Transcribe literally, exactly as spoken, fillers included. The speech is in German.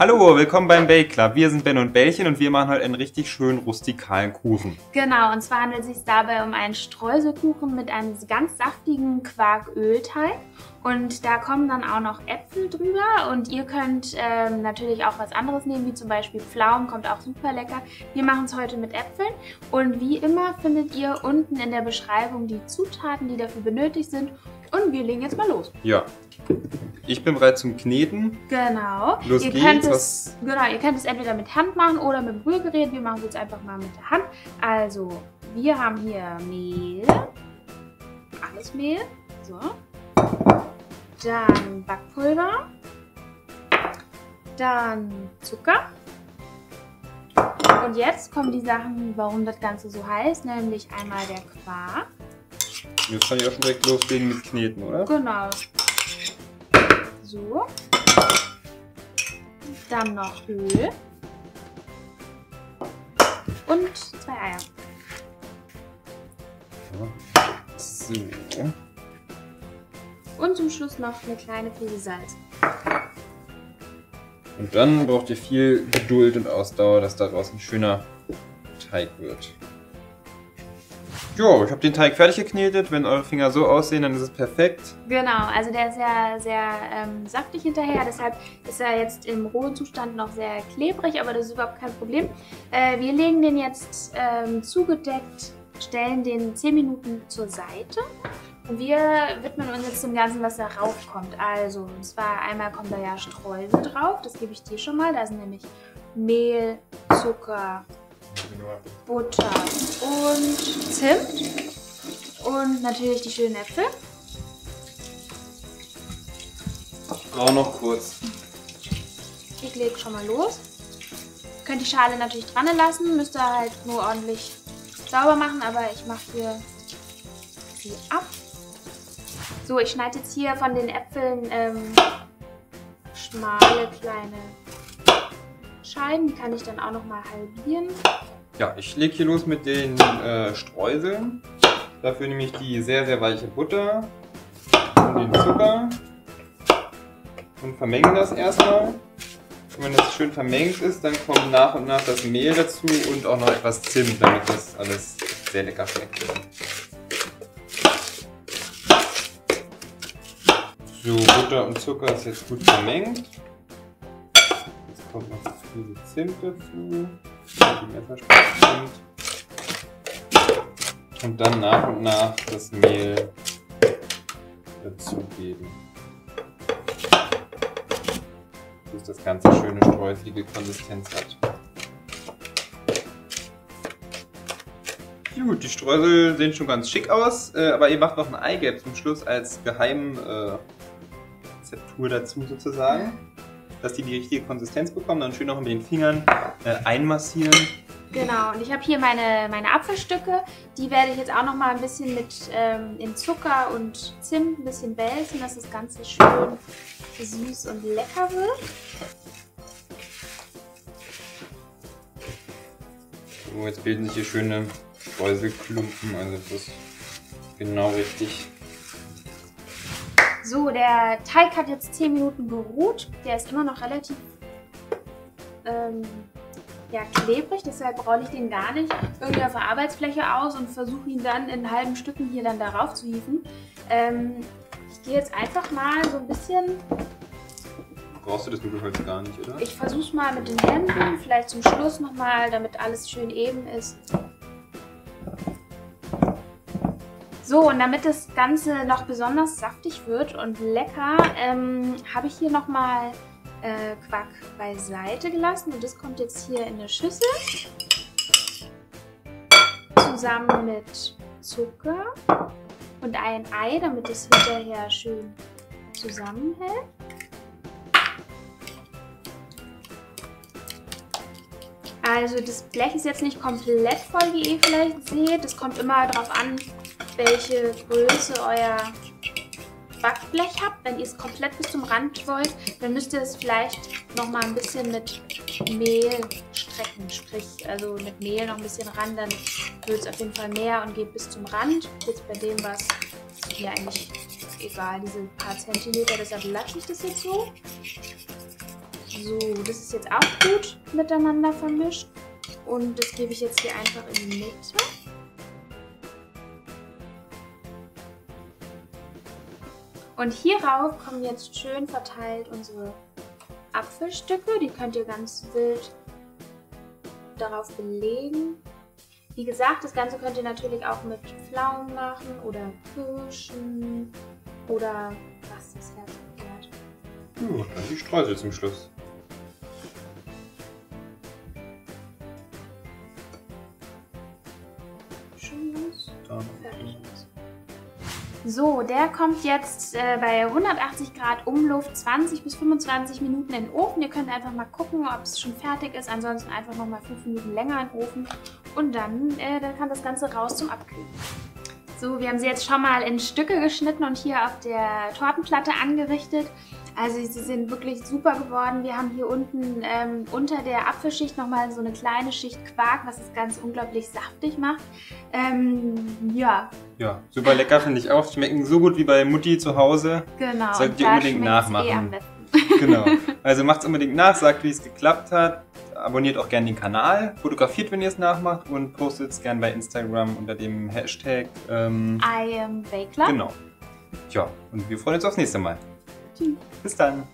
Hallo, willkommen beim BakeClub. Wir sind Ben und Bällchen und wir machen heute einen richtig schönen rustikalen Kuchen. Genau, und zwar handelt es sich dabei um einen Streuselkuchen mit einem ganz saftigen Quarkölteig. Und da kommen dann auch noch Äpfel drüber und ihr könnt ähm, natürlich auch was anderes nehmen, wie zum Beispiel Pflaumen, kommt auch super lecker. Wir machen es heute mit Äpfeln und wie immer findet ihr unten in der Beschreibung die Zutaten, die dafür benötigt sind. Und wir legen jetzt mal los. Ja. Ich bin bereit zum Kneten. Genau. Los ihr geht's. Könnt es, genau, ihr könnt es entweder mit Hand machen oder mit dem Rührgerät. Wir machen es jetzt einfach mal mit der Hand. Also, wir haben hier Mehl. Alles Mehl. So. Dann Backpulver. Dann Zucker. Und jetzt kommen die Sachen, warum das Ganze so heißt. Nämlich einmal der Quark. Jetzt kann ich auch schon direkt loslegen mit Kneten, oder? Genau. So. Dann noch Öl. Und zwei Eier. So. Und zum Schluss noch eine kleine Prise Salz. Und dann braucht ihr viel Geduld und Ausdauer, dass daraus ein schöner Teig wird. Jo, ich habe den Teig fertig geknetet. Wenn eure Finger so aussehen, dann ist es perfekt. Genau, also der ist ja sehr ähm, saftig hinterher, deshalb ist er jetzt im rohen Zustand noch sehr klebrig, aber das ist überhaupt kein Problem. Äh, wir legen den jetzt ähm, zugedeckt, stellen den zehn Minuten zur Seite und wir widmen uns jetzt dem Ganzen, was da raufkommt. Also, und zwar einmal kommt da ja Streusel drauf, das gebe ich dir schon mal, da sind nämlich Mehl, Zucker, Butter und Zimt und natürlich die schönen Äpfel. Auch noch kurz. Ich lege schon mal los. Könnt die Schale natürlich dran lassen, müsst ihr halt nur ordentlich sauber machen, aber ich mache hier die ab. So, ich schneide jetzt hier von den Äpfeln ähm, schmale kleine Scheiben, die kann ich dann auch noch mal halbieren. Ja, ich lege hier los mit den äh, Streuseln. Dafür nehme ich die sehr, sehr weiche Butter und den Zucker und vermenge das erstmal. Und wenn das schön vermengt ist, dann kommt nach und nach das Mehl dazu und auch noch etwas Zimt, damit das alles sehr lecker schmeckt. So, Butter und Zucker ist jetzt gut vermengt. Jetzt kommt noch diese Zimt dazu. Und dann nach und nach das Mehl dazugeben. Bis das Ganze schöne streuselige Konsistenz hat. Gut, die Streusel sehen schon ganz schick aus, aber ihr macht noch ein Eigelb zum Schluss als Geheimrezeptur dazu sozusagen. Dass die die richtige Konsistenz bekommen, dann schön noch mit den Fingern äh, einmassieren. Genau, und ich habe hier meine, meine Apfelstücke, die werde ich jetzt auch noch mal ein bisschen mit ähm, in Zucker und Zimt ein bisschen wälzen, dass das Ganze schön süß und lecker wird. So, jetzt bilden sich hier schöne Streuselklumpen, also das ist genau richtig. So, der Teig hat jetzt zehn Minuten geruht. Der ist immer noch relativ ähm, ja, klebrig, deshalb rolle ich den gar nicht irgendwie auf der Arbeitsfläche aus und versuche ihn dann in halben Stücken hier dann darauf zu hieven. Ähm, ich gehe jetzt einfach mal so ein bisschen... Brauchst du das Nudelholz gar nicht, oder? Ich versuche es mal mit den Händen, vielleicht zum Schluss nochmal, damit alles schön eben ist. So, und damit das Ganze noch besonders saftig wird und lecker, ähm, habe ich hier nochmal äh, Quark beiseite gelassen. Und das kommt jetzt hier in eine Schüssel. Zusammen mit Zucker und ein Ei, damit es hinterher schön zusammenhält. Also das Blech ist jetzt nicht komplett voll, wie ihr vielleicht seht. Das kommt immer darauf an, welche Größe euer Backblech habt. Wenn ihr es komplett bis zum Rand wollt, dann müsst ihr es vielleicht noch mal ein bisschen mit Mehl strecken. Sprich, also mit Mehl noch ein bisschen ran, dann wird es auf jeden Fall mehr und geht bis zum Rand. Jetzt bei dem war es mir eigentlich egal, diese paar Zentimeter, deshalb lasse ich das jetzt so. So, das ist jetzt auch gut miteinander vermischt. Und das gebe ich jetzt hier einfach in die Mitte. Und hierauf kommen jetzt schön verteilt unsere Apfelstücke. Die könnt ihr ganz wild darauf belegen. Wie gesagt, das Ganze könnt ihr natürlich auch mit Pflaumen machen oder Kirschen oder was das Herz begehrt. Hm, dann die Streusel zum Schluss. Schön los. Fertig. So, der kommt jetzt äh, bei hundertachtzig Grad Umluft zwanzig bis fünfundzwanzig Minuten in den Ofen. Ihr könnt einfach mal gucken, ob es schon fertig ist. Ansonsten einfach nochmal fünf Minuten länger in den Ofen. Und dann, äh, dann kann das Ganze raus zum Abkühlen. So, wir haben sie jetzt schon mal in Stücke geschnitten und hier auf der Tortenplatte angerichtet. Also sie sind wirklich super geworden. Wir haben hier unten ähm, unter der Apfelschicht nochmal so eine kleine Schicht Quark, was das Ganze unglaublich saftig macht. Ähm, ja. Ja, super lecker finde ich auch. Schmecken so gut wie bei Mutti zu Hause. Genau. Solltet ihr unbedingt nachmachen. Eh am besten. Genau. Also macht es unbedingt nach, sagt, wie es geklappt hat. Abonniert auch gerne den Kanal, fotografiert, wenn ihr es nachmacht und postet es gerne bei Instagram unter dem Hashtag ähm, I am BakeClub. Genau. Tja, und wir freuen uns aufs nächste Mal. Bis dann.